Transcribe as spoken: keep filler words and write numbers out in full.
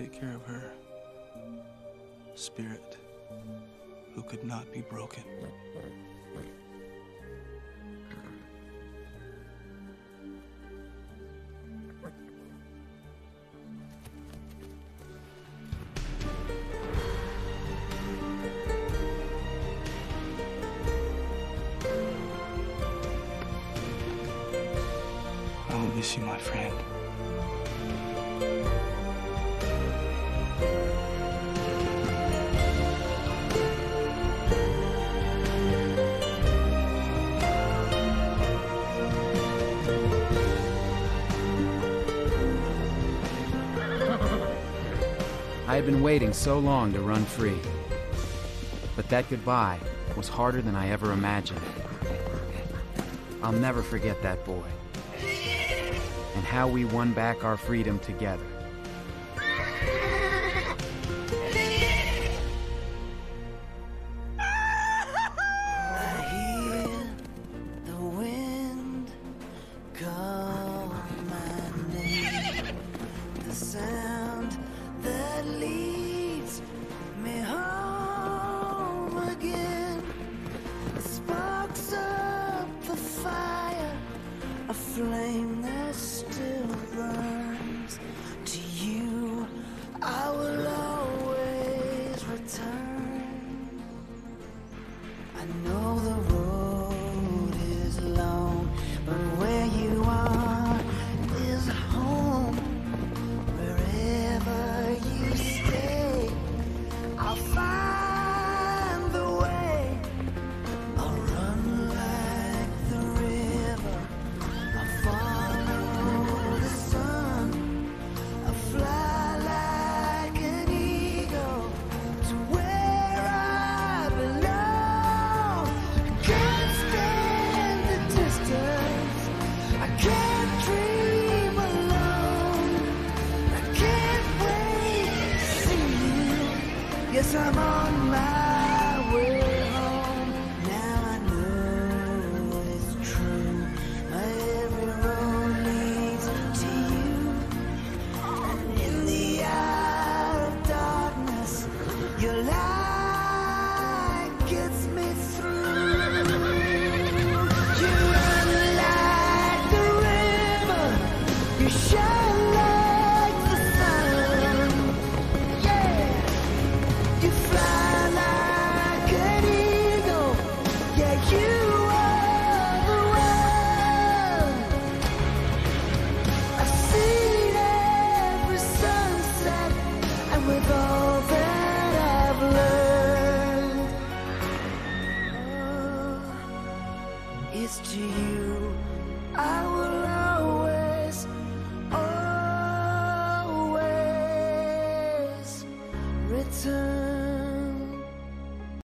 take care of her spirit, who could not be broken. I will miss you, my friend. I had been waiting so long to run free. But that goodbye was harder than I ever imagined. I'll never forget that boy. And how we won back our freedom together. I hear the wind call my name. The sound that leads me home again, sparks up the fire, a flame that still burns. To you I will always return. I know the road is long, but where you are is home. Wherever you stay, I'll find the way. I'll run like the river, I'll follow the sun, I'll fly like an eagle to where I belong. I can't stand the distance, I can't dream alone, I can't wait to see you. Yes, I'm on my